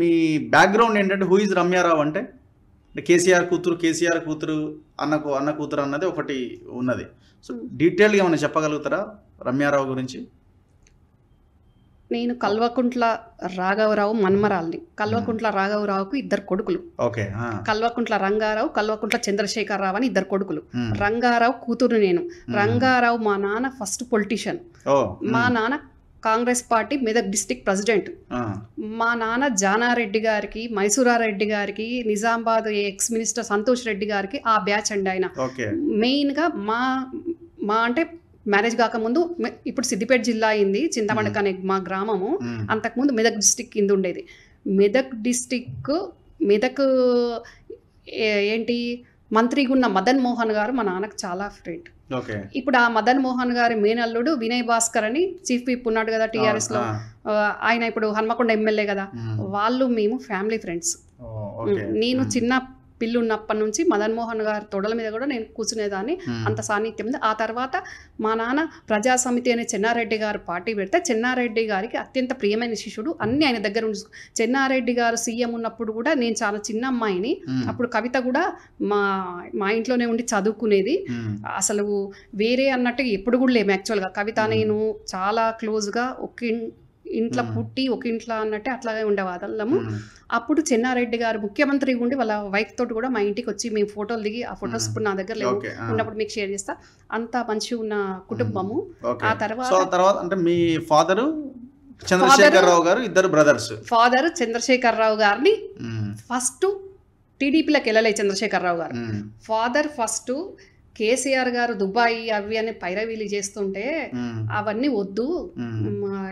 మీ background ఏంటంటే who is Ramya Rao అంటే కేసీఆర్ కూతురు అన్న కూతురు అన్నది ఒకటి ఉన్నది. సో డీటెయిల్గా మనం చెప్పగలుగుతారా రమ్యారావు గురించి? నేను కల్వకుంట్ల రాఘవరావు మన్మరాల్ని. కల్వకుంట్ల రాఘవరావుకు ఇద్దరు కొడుకులు. కల్వకుంట్ల రంగారావు, కల్వకుంట్ల చంద్రశేఖర్ రావు అని ఇద్దరు కొడుకులు. రంగారావు కూతురు నేను. రంగారావు మా నాన్న ఫస్ట్ పొలిటీషియన్. మా నాన్న Congress party Medak district president. మా నాన్న జానారెడ్డి గారికి, మైసూరా రెడ్డి గారికి, నిజామాబాద్ ఎక్స్ మినిస్టర్ సంతోష్ రెడ్డి గారికి ఆ బ్యాచ్ అండి. ఆయన మెయిన్ గా మా అంటే మ్యారేజ్ కాకముందు, ఇప్పుడు సిద్దిపేట జిల్లా అయింది, చింతమణక అనే మా గ్రామము, అంతకుముందు మెదక్ డిస్టిక్ కింద ఉండేది. మెదక్ డిస్టిక్ ఏంటి మంత్రిగా ఉన్న మదన్ మోహన్ గారు మా నాన్నకు చాలా ఫ్రెండ్. ఇప్పుడు ఆ మదన్ మోహన్ గారి మేనల్లుడు వినయ్ భాస్కరని చీఫ్ విప్ ఉన్నాడు కదా టీఆర్ఎస్ లో, ఆయన ఇప్పుడు హనుమకొండ ఎమ్మెల్యే కదా. వాళ్ళు మేము ఫ్యామిలీ ఫ్రెండ్స్. నేను చిన్న పిల్లు ఉన్నప్పటి నుంచి మదన్ మోహన్ గారి తొడల మీద కూడా నేను కూర్చునేదాన్ని, అంత సాన్నిధ్యం. ఆ తర్వాత మా నాన్న ప్రజా సమితి అనే చెన్నారెడ్డి గారు పార్టీ పెడితే, చెన్నారెడ్డి గారికి అత్యంత ప్రియమైన శిష్యుడు, అన్ని ఆయన దగ్గర ఉంచు. చెన్నారెడ్డి గారు సీఎం ఉన్నప్పుడు కూడా నేను చాలా చిన్న అమ్మాయిని. అప్పుడు కవిత కూడా మా ఇంట్లోనే ఉండి చదువుకునేది. అసలు వేరే అన్నట్టు ఎప్పుడు కూడా లేము యాక్చువల్గా. కవిత నేను చాలా క్లోజ్గా ఒకే ఇంట్లో పుట్టి ఒక ఇంట్లో అన్నట్టే అట్లాగే ఉండేవాళ్ళము. అప్పుడు చెన్నారెడ్డి గారు ముఖ్యమంత్రి ఉండి వాళ్ళ వైఫ్ తోటి కూడా మా ఇంటికి వచ్చి మేము ఫోటోలు దిగి, ఆ ఫొటోస్ ఇప్పుడు నా దగ్గర లేవు, ఉన్నప్పుడు మీకు షేర్ చేస్తా. అంత మంచి ఉన్న కుటుంబము. ఆ తర్వాత అంటే మీ ఫాదరు చంద్రశేఖరరావు గారు ఇద్దరు బ్రదర్స్. ఫాదర్ చంద్రశేఖరరావు గారిని ఫస్ట్ టీడీపీలోకి వెళ్ళలే చంద్రశేఖరరావు గారు. ఫాదర్ ఫస్ట్ కేసీఆర్ గారు దుబాయ్ అవి అని పైరవీలు చేస్తుంటే అవన్నీ వద్దు,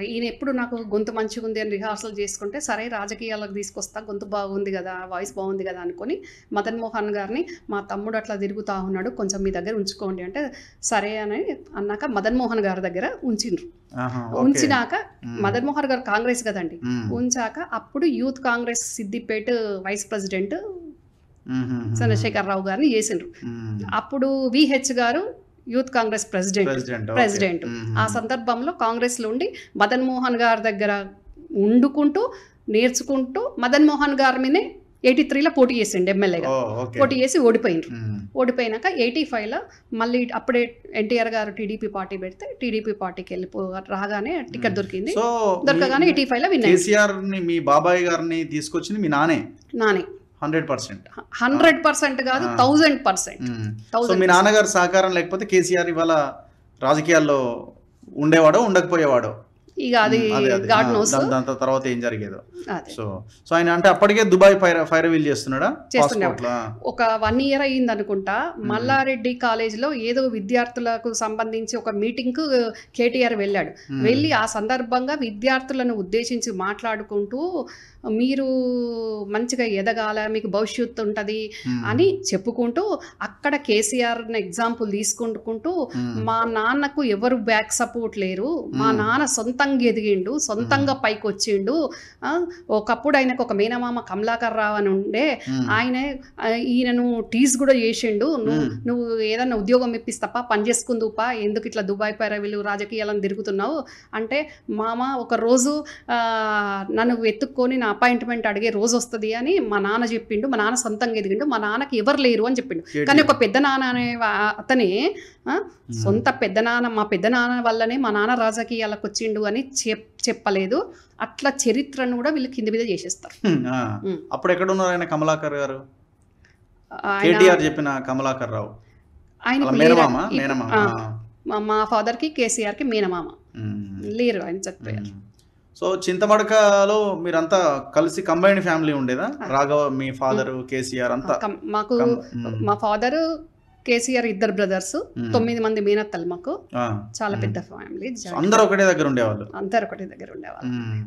ఈయన ఎప్పుడు నాకు గొంతు మంచిగా ఉంది అని రిహార్సల్ చేసుకుంటే, సరే రాజకీయాలకు తీసుకొస్తా, గొంతు బాగుంది కదా, వాయిస్ బాగుంది కదా అనుకుని మదన్ మోహన్ గారిని, మా తమ్ముడు అట్లా తిరుగుతా ఉన్నాడు కొంచెం మీ దగ్గర ఉంచుకోండి అంటే సరే అని అన్నాక మదన్ మోహన్ గారి దగ్గర ఉంచిండ్రు. ఉంచినాక మదన్ మోహన్ గారు కాంగ్రెస్ కదండి, ఉంచాక అప్పుడు youth Congress Siddipet vice president Chandrasekhar Rao గారిని చేసిండ్రు. అప్పుడు విహెచ్ గారు యూత్ కాంగ్రెస్ ప్రెసిడెంట్. ఆ సందర్భంలో కాంగ్రెస్ లో ఉండి మదన్ మోహన్ గారి దగ్గర ఉండుకుంటూ నేర్చుకుంటూ మదన్ మోహన్ గారి మీదే 83లో పోటీ చేసిండు ఎమ్మెల్యేగా. పోటీ చేసి ఓడిపోయిండ్రు. ఓడిపోయినాక 85లో మళ్ళీ అప్పుడే ఎన్టీఆర్ గారు టీడీపీ పార్టీ పెడితే టీడీపీ పార్టీకి రాగానే టికెట్ దొరికింది. దొరకగానే 85లో విన్ అయ్యింది. మీ బాబాయ్ గారిని తీసుకొచ్చింది మీ నానే 100% కాదు, 1000%. సో మీ నాన్నగారు సహకారం లేకపోతే కేసీఆర్ ఇవాళ రాజకీయాల్లో ఉండేవాడో ఉండకపోయేవాడో ఇక అది గాడ్ నోస్. దాని తర్వాత ఏం జరిగేదో. సో ఆయన అంటే అప్పటికే దుబాయ్ ఫైరవీల్ చేస్తున్నాడా? ఒక 1 year అయ్యింది అనుకుంటా. మల్లారెడ్డి కాలేజ్ లో ఏదో విద్యార్థులకు సంబంధించి ఒక మీటింగ్ కు కేటీఆర్ వెళ్ళాడు. వెళ్ళి ఆ సందర్భంగా విద్యార్థులను ఉద్దేశించి మాట్లాడుకుంటూ మీరు మంచిగా ఎదగాల, మీకు భవిష్యత్తు ఉంటుంది అని చెప్పుకుంటూ అక్కడ కేసీఆర్ ఎగ్జాంపుల్ తీసుకుంటుకుంటూ మా నాన్నకు ఎవరు బ్యాక్ సపోర్ట్ లేరు, మా నాన్న సొంతంగా ఎదిగిండు, సొంతంగా పైకి వచ్చిండు. ఒకప్పుడు ఆయనకు ఒక మేనమామ కమలాకర్ రావు అని ఉండే, ఈయనను టీజ్ కూడా చేసిండు. నువ్వు ఏదన్నా ఉద్యోగం ఇప్పిస్తాపా, పని చేసుకుందుపా, ఎందుకు ఇట్లా దుబాయ్ పైరవీలు రాజకీయాలను తిరుగుతున్నావు అంటే, మామ ఒకరోజు నన్ను వెతుక్కొని నా అపాయింట్మెంట్ అడిగే రోజు వస్తుంది అని మా నాన్న చెప్పిండు. మా నాన్న సొంతంగా ఎదిగిండు, మా నాన్నకి ఎవరు లేరు అని చెప్పిండు. కానీ ఒక పెద్ద నాన్న అనే అతనే, సొంత పెద్ద నాన్న, మా పెద్ద నాన్న వల్లనే మా నాన్న రాజకీయాలకు వచ్చిండు అని చెప్పలేదు. అట్లా చరిత్రను కూడా వీళ్ళు కింద మీద చేసేస్తారు. అప్పుడు ఎక్కడ ఉన్నారు ఆయన కమలాకర్ గారు? కేటీఆర్ చెప్పిన కమలాకర్ రావు మా ఫాదర్ కి, కేసీఆర్ కి మేనమామ లేరు, ఆయన చనిపోయారు. సో చింతమడకలో మీరంతా కలిసి కంబైన్డ్ ఫ్యామిలీ ఉండేదా? రాఘవ మీ ఫాదర్, కేసీఆర్ అంతా? మాకు మా ఫాదర్, కేసీఆర్ ఇద్దరు బ్రదర్స్, 9 మంది మేనత్తలు. మాకు చాలా పెద్ద ఫ్యామిలీ, అందరూ ఒకటే దగ్గర ఉండేవాళ్ళు.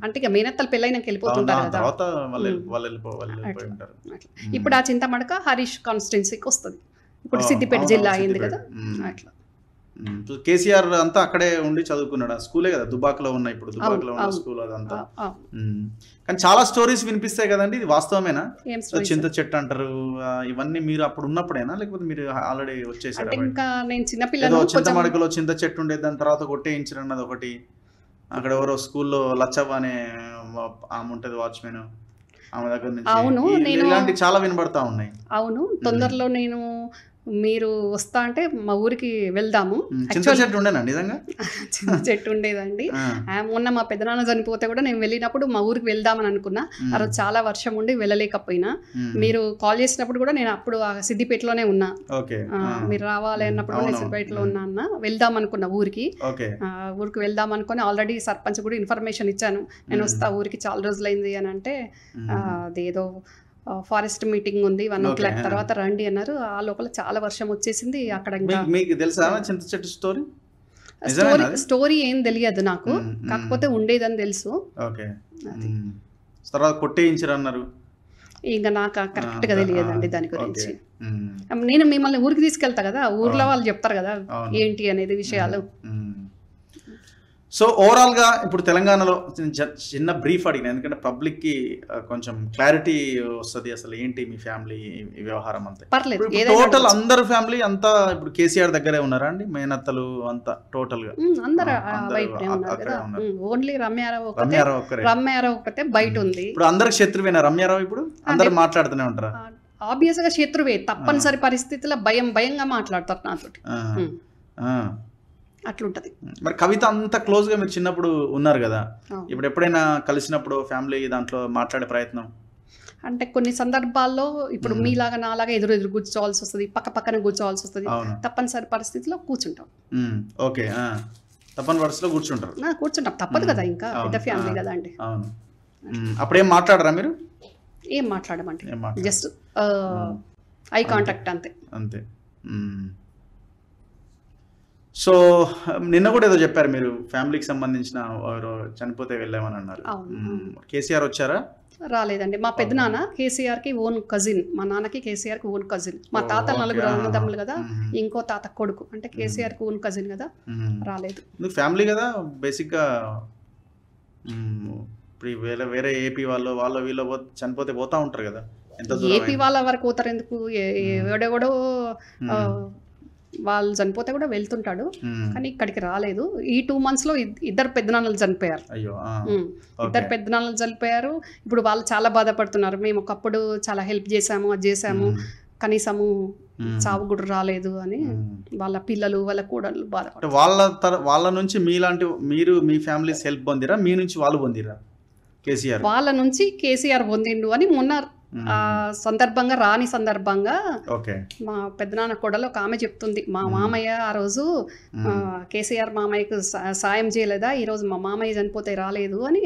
అంటే ఇక మేనత్తలు పెళ్ళైనాక వెళ్ళిపోతుంటారు కదా, ఇప్పుడు ఆ చింతమడక హరీష్ కాన్స్టిట్యున్సీకి వస్తుంది, ఇప్పుడు సిద్దిపేట జిల్లా అయింది కదా. అట్లా కేసీఆర్ అంతా అక్కడే ఉండి చదువుకున్నాడు. స్కూలే కదా దుబాక్లో ఉన్న, ఇప్పుడు దుబాక్లో ఉన్న స్కూల్ అదంతా. కానీ చాలా స్టోరీస్ వినిపిస్తాయి కదండి, ఇది వాస్తవమేనా? చింత చెట్టు అంటారు, ఇవన్నీ మీరు అప్పుడు ఉన్నప్పుడేనా లేకపోతే మీరు ఆల్రెడీ వచ్చేసారు? ఇంకా నేను చిన్నపిల్ల, చింతమడకలో చింత చెట్టు ఉండేది, దాని తర్వాత కొట్టేయించారు అన్నది ఒకటి. అక్కడ ఎవరో స్కూల్లో లచ్చవ్వ అనే ఆమె ఉంటుంది, వాచ్మెన్, ఆమె దగ్గర నుంచి అవును నేను ఇలాంటి చాలా వినబడతా ఉన్నాయి. అవును తొందరలో నేను మీరు వస్తా అంటే మా ఊరికి వెళ్దాము. చింత చెట్టు ఉండేనా? నిజంగా చింత చెట్టు ఉండేదండి. మొన్న మా పెద్దనాన్న చనిపోతే కూడా నేను వెళ్ళినప్పుడు మా ఊరికి వెళ్దామని అనుకున్నా. ఆ రోజు చాలా వర్షం ఉండి వెళ్ళలేకపోయినా. మీరు కాల్ చేసినప్పుడు కూడా నేను అప్పుడు సిద్దిపేటలోనే ఉన్నా. మీరు రావాలి అన్నప్పుడు నేను సిద్దిపేటలో ఉన్నా అన్న. వెళ్దాం అనుకున్నా ఊరికి. ఊరికి వెళ్దాం అనుకుని ఆల్రెడీ సర్పంచ్ కూడా ఇన్ఫర్మేషన్ ఇచ్చాను, నేను వస్తా ఊరికి చాలా రోజులైంది అని. అంటే అదేదో ఫారెస్ట్ మీటింగ్ ఉంది 1 o'clock తర్వాత రండి అన్నారు. ఆ లోపల చాలా వర్షం వచ్చేసింది అక్కడ. స్టోరీ ఏం తెలియదు నాకు, కాకపోతే ఉండేదని తెలుసు. ఇంకా నాకు కరెక్ట్ గా తెలియదండి దాని గురించి. నేను మిమ్మల్ని ఊరికి తీసుకెళ్తా కదా, ఊర్లో వాళ్ళు చెప్తారు కదా ఏంటి అనేది విషయాలు. సో ఓవరాల్ గా ఇప్పుడు తెలంగాణలో చిన్న బ్రీఫ్ అడిగినా, ఎందుకంటే పబ్లిక్ కి కొంచెం క్లారిటీ వస్తుంది అసలు ఏంటి మీ ఫ్యామిలీ వ్యవహారం అంతా. టోటల్ అందరు ఫ్యామిలీ అంతా ఇప్పుడు కేసీఆర్ దగ్గరే ఉన్నారా అండి? మేనత్తలు అంతా టోటల్ గా అందరూ ఓన్లీ రమ్యారావు ఒక్కటే బయట ఉంది. ఇప్పుడు అందరికి శత్రువేనా రమ్యారావు? ఇప్పుడు అందరు మాట్లాడుతూనే ఉంటారా? ఆబ్వియస్ గా శత్రువే, తప్పనిసరి పరిస్థితుల్లో భయంగా మాట్లాడతారు నాతోటి, అట్లుంటది. మరి కవిత అంత క్లోజ్ గా మీరు చిన్నప్పుడు ఉన్నారు కదా, ఇప్పుడు ఎప్పుడైనా కలిసినప్పుడు ఫ్యామిలీ దాంట్లో మాట్లాడే ప్రయత్నం అంటే కొన్ని సందర్భాల్లో ఇప్పుడు మీలాగా నాలాగా ఎదురు కూర్చోవాల్సి వస్తుంది, పక్క పక్కన కూర్చోవాల్సి వస్తుంది. తప్పనిసరి పరిస్థితిలో కూర్చుంటాం. ఓకే, తప్పని పరిస్థితిలో కూర్చుంటారు. కూర్చుంటాం, తప్పదు కదా, ఇంకా పెద్ద ఫ్యామిలీ కదా అండి. అప్పుడేం మాట్లాడరా మీరు? ఏం మాట్లాడమంటే జస్ట్ ఐ కాంటాక్ట్ అంతే అంతే. సో నిన్న కూడా ఏదో చెప్పారు మీరు ఫ్యామిలీకి సంబంధించిన చనిపోతే వెళ్ళామని అన్నారు. కేసీఆర్ వచ్చారా? రాలేదండి. మా పెద్ద నాన్న కేసీఆర్ కి ఓన్ కజిన్, మా నాన్నకి కేసీఆర్ కి ఓన్ కజిన్. మా తాత 4 అన్నదమ్ములు కదా, ఇంకో తాత కొడుకు, అంటే కేసీఆర్ కి ఓన్ కజిన్ కదా, రాలేదు. నువ్వు ఫ్యామిలీ కదా బేసిక్ గా, ఇప్పుడు వేరే ఏపీ వాళ్ళు వీళ్ళు చనిపోతే పోతా ఉంటారు కదా, ఏపీ వాళ్ళ వరకు పోతారు ఎందుకు, ఎవడెవడో వాళ్ళు చనిపోతే కూడా వెళ్తుంటాడు, కానీ ఇక్కడికి రాలేదు. ఈ 2 months లో ఇద్దరు పెద్దనాన్నలు చనిపోయారు. ఇప్పుడు వాళ్ళు చాలా బాధపడుతున్నారు. మేము ఒకప్పుడు చాలా హెల్ప్ చేసాము, అది చేసాము, కనీసము చావు కూడా రాలేదు అని వాళ్ళ పిల్లలు వాళ్ళ కూడళ్ళు బాధపడుతున్నారు. వాళ్ళ నుంచి మీలాంటి మీరు మీ ఫ్యామిలీస్ హెల్ప్ పొందిరా, మీ నుంచి వాళ్ళు పొందిరా? కేసీఆర్ వాళ్ళ నుంచి కేసీఆర్ పొందిండు అని మొన్న సందర్భంగా, రాని సందర్భంగా మా పెద్దనాన్న కొడలు ఒక ఆమె చెప్తుంది, మా మామయ్య ఆ రోజు కేసీఆర్ మామయ్యకు సాయం చేయలేదా, ఈ రోజు మా మామయ్య చనిపోతే రాలేదు అని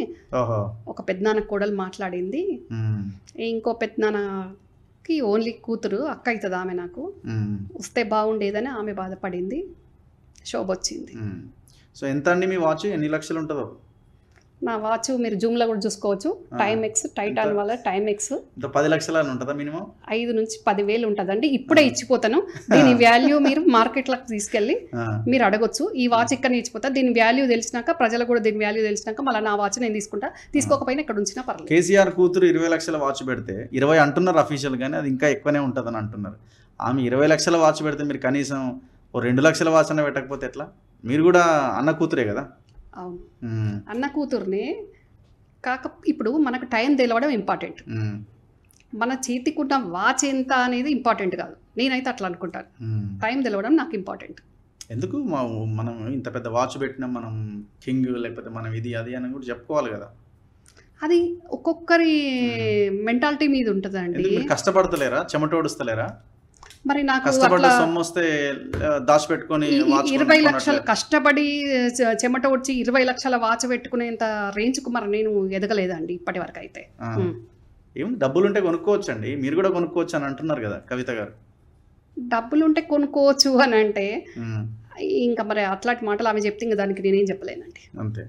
ఒక పెద్దనాన్న కొడలు మాట్లాడింది. ఇంకో పెద్దనాన్నకి ఓన్లీ కూతురు, అక్క అవుతుంది ఆమె, నాకు వస్తే బాగుండేదని ఆమె బాధపడింది, శోభ వచ్చింది. సో ఎంత అండి మీ వాచ్? ఎన్ని లక్షలు ఉంటుందో నా వాచ్ మీరు జూమ్ లో కూడా చూసుకోవచ్చు. టైమెక్స్, టైటాన్ వల్ల టైమెక్స్ 10 లక్షల మినిమం 5 నుంచి 10,000 ఉంటదండి. ఇప్పుడే ఇచ్చిపోతాను. దీని వాల్యూ మీరు మార్కెట్ లకు తీసుకెళ్లి మీరు అడగొచ్చు. ఈ వాచ్ ఇక్కడ ఇచ్చిపోతా, దీని వాల్యూ తెలిసినాక, ప్రజలు కూడా దీని వాల్యూ తెలిసినాక మళ్ళీ నా వాచ్ నేను తీసుకుంటా, తీసుకోకపోయినా ఇక్కడ ఉంచినా పర్లేదు. కేసీఆర్ కూతురు 20 లక్షల వాచ్ పెడితే, 20 అంటున్నారు అఫీషియల్ గానీ అది ఇంకా ఎక్కువనే ఉంటదని అంటున్నారు. ఆమె 20 లక్షల వాచ్ పెడితే మీరు కనీసం 2 లక్షల వాచ్ అన్న పెట్టకపోతే ఎట్లా? మీరు కూడా అన్న కూతురే కదా. అవును అన్న కూతుర్ని కాక, ఇప్పుడు మనకు టైం తెలవడం ఇంపార్టెంట్, మన చేతికున్న వాచ్ ఎంత అనేది ఇంపార్టెంట్ కాదు. నేనైతే అట్లా అనుకుంటాను, టైం తెలవడం నాకు ఇంపార్టెంట్. ఎందుకు మనం ఇంత పెద్ద వాచ్ పెట్టినా మనం కింగ్ లేకపోతే మనం ఇది అది అని కూడా చెప్పుకోవాలి కదా. అది ఒక్కొక్కరి మెంటాలిటీ మీద ఉంటుంది అండి. కష్టపడతలేరా, చెమటోడుస్తలేరా? మరి నాకు దాచిపెట్టుకుని 20 లక్షలు కష్టపడి చెమట వచ్చి 20 లక్షల వాచ్ పెట్టుకునేంత రేంజ్ కు మరి నేను ఎదగలేదండి ఇప్పటి వరకు అయితే. ఏముంది, డబ్బులుంటే కొనుక్కోవచ్చు అండి. మీరు కూడా కొనుక్కోవచ్చు అని అంటున్నారు కదా కవిత గారు. డబ్బులుంటే కొనుక్కోవచ్చు అని అంటే ఇంకా మరి అట్లాంటి మాటలు ఆమె చెప్తే ఇంకా దానికి నేనేం చెప్పలేనండి, అంతే.